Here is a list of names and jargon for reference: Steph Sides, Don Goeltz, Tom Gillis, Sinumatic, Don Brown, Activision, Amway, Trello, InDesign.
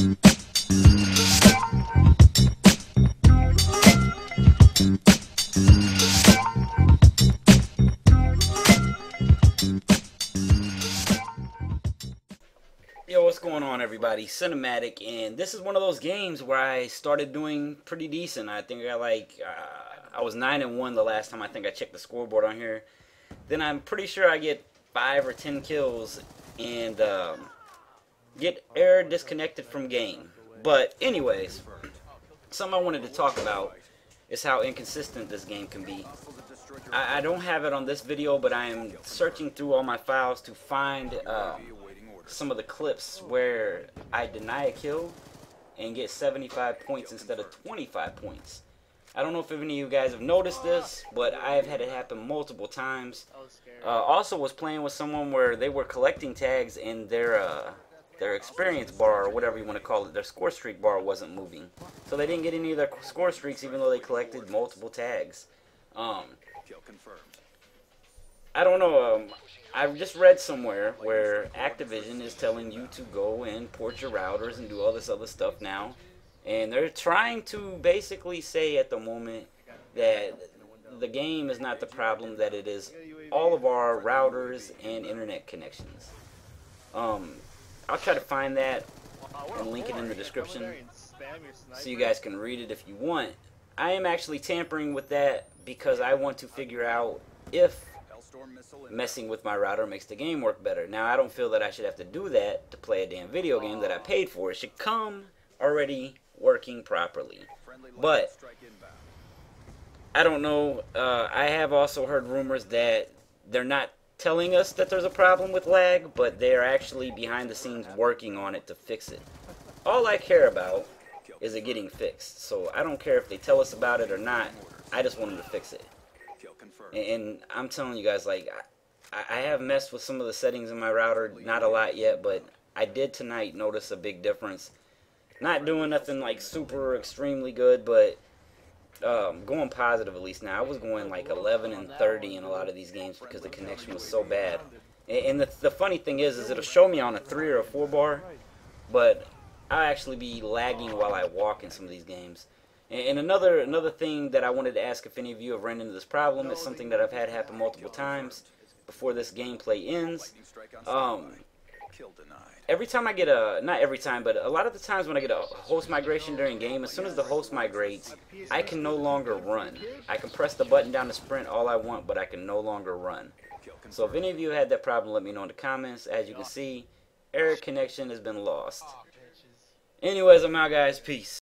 Yo, what's going on, everybody? Sinumatic, and this is one of those games where I started doing pretty decent. I think I I was 9-1 the last time I think I checked the scoreboard on here. Then I'm pretty sure I get 5 or 10 kills and get error disconnected from game. But anyways, something I wanted to talk about is how inconsistent this game can be. I don't have it on this video, but I am searching through all my files to find some of the clips where I deny a kill and get 75 points instead of 25 points. I don't know if any of you guys have noticed this, but I have had it happen multiple times. Also was playing with someone where they were collecting tags and their experience bar, or whatever you want to call it, their score streak bar wasn't moving. So they didn't get any of their score streaks even though they collected multiple tags. I don't know, I just read somewhere where Activision is telling you to go and port your routers and do all this other stuff now. And they're trying to basically say at the moment that the game is not the problem, that it is all of our routers and internet connections. I'll try to find that and link it in the description so you guys can read it if you want. I am actually tampering with that because I want to figure out if messing with my router makes the game work better. Now, I don't feel that I should have to do that to play a damn video game that I paid for. It should come already working properly. But I don't know. I have also heard rumors that they're not telling us that there's a problem with lag, but they're actually behind the scenes working on it to fix it. All I care about is it getting fixed. So I don't care if they tell us about it or not. I just want them to fix it. And I'm telling you guys, like, I have messed with some of the settings in my router, not a lot yet, but I did tonight notice a big difference. Not doing nothing like super extremely good, but going positive at least now. I was going like 11 and 30 in a lot of these games because the connection was so bad. And the funny thing is it'll show me on a 3 or a 4 bar, but I'll actually be lagging while I walk in some of these games. And another thing that I wanted to ask if any of you have run into this problem is something that I've had happen multiple times before this gameplay ends. Every time I get a, not every time, but a lot of the times when I get a host migration during game, as soon as the host migrates, I can no longer run. I can press the button down to sprint all I want, but I can no longer run. So if any of you had that problem, let me know in the comments. As you can see, error connection has been lost. Anyways, I'm out, guys. Peace.